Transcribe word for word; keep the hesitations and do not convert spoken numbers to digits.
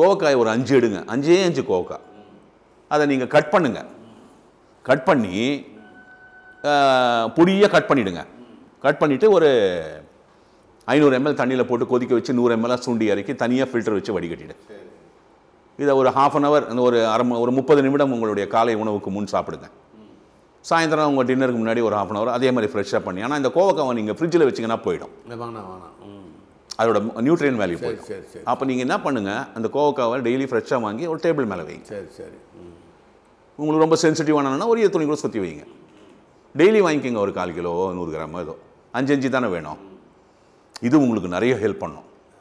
கோவக்காய் ஒரு அஞ்சு எடுங்க, அஞ்சே அஞ்சு கோவக்காய், அதை நீங்கள் கட் பண்ணுங்கள். கட் பண்ணி பொடியாக கட் பண்ணிவிடுங்க. கட் பண்ணிவிட்டு ஒரு ஐநூறு எம்எல் தண்ணியில் போட்டு கொதிக்க வச்சு நூறு எம்எல்லாம் சுண்டி இறக்கி தனியாக ஃபில்டர் வச்சு வடிகட்டிடு. இதை ஒரு ஹாஃப் அன் ஹவர், அந்த ஒரு அரை ஒரு முப்பது நிமிடம் உங்களுடைய காலை உணவுக்கு முன் சாப்பிடுங்க. சாயந்தரம் உங்கள் டின்னருக்கு முன்னாடி ஒரு ஹாஃப் அன் ஹவர் அதே மாதிரி ஃப்ரெஷ்ஷாக பண்ணி. ஆனால் இந்த கோவக்காவை நீங்கள் ஃப்ரிட்ஜில் வச்சிங்கன்னா போயிடும், அதோட நியூட்ரியன் வேல்யூ போயிடும். அப்போ நீங்கள் என்ன பண்ணுங்கள், அந்த கோவக்காவை டெய்லி ஃப்ரெஷ்ஷாக வாங்கி ஒரு டேபிள் மேலே வைங்க. சரி சரி. உங்களுக்கு ரொம்ப சென்சிட்டிவானா ஒரு துணி கூட சுற்றி வைங்க. டெய்லி வாங்கிக்கோங்க, ஒரு கால் கிலோ நூறு கிராம் ஏதோ, அஞ்சு அஞ்சு தானே வேணும். இது உங்களுக்கு நிறைய ஹெல்ப் பண்ணும்.